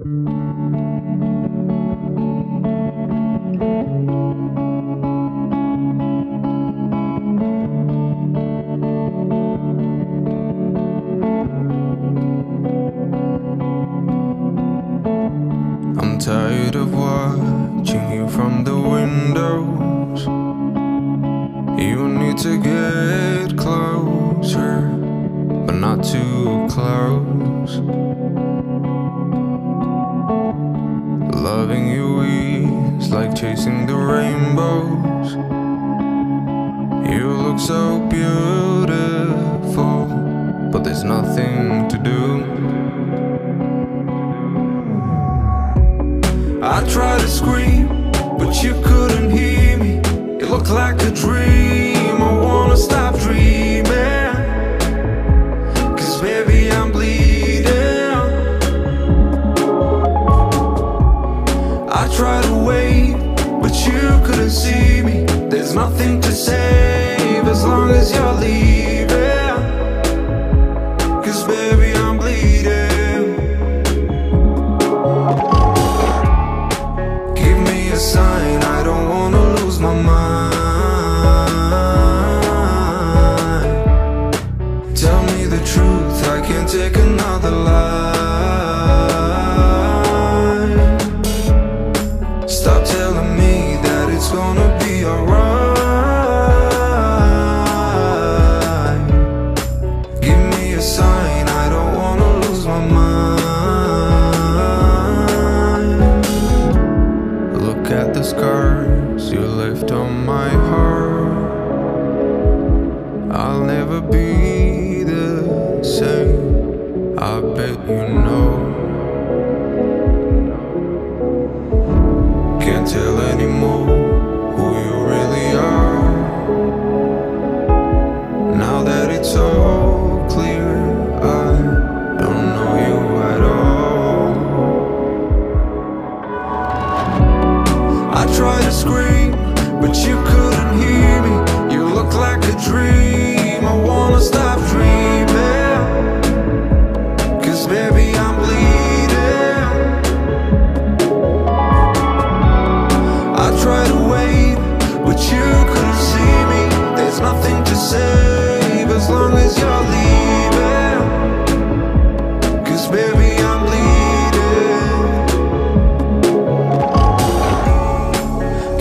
I'm tired of watching you from the windows. You need to get closer, but not too close. Loving you is like chasing the rainbows. You look so beautiful, but there's nothing to do. I tried to scream, but you couldn't hear me. It looked like a dream. I wanna stop dreaming, 'cause maybe I'm bleeding. I tried to wait, but you couldn't see me. There's nothing to save as long as you're leaving, 'cause baby I'm bleeding. Give me a sign, I don't wanna lose my mind. Tell me the truth, I can't take another lie. Stop telling me that it's gonna be alright. Give me a sign, I don't wanna lose my mind. Look at the scars you left on my heart. I'll never be the same, I bet you know. Can't tell anymore who you really are. Now that it's all clear, I don't know you at all. I tried to scream, but you couldn't hear me. You look like a dream. I wanna stop dreaming, 'cause baby I'm bleeding. Tried to wait, but you couldn't see me. There's nothing to save as long as you're leaving, 'cause baby I'm bleeding.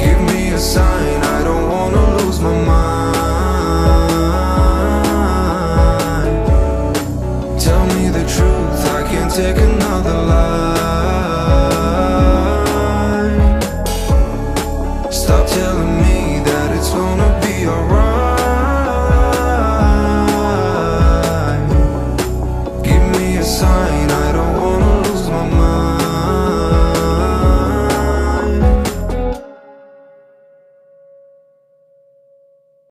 Give me a sign, I don't wanna lose my mind. Tell me the truth, I can't take another lie. Stop telling me that it's gonna be alright.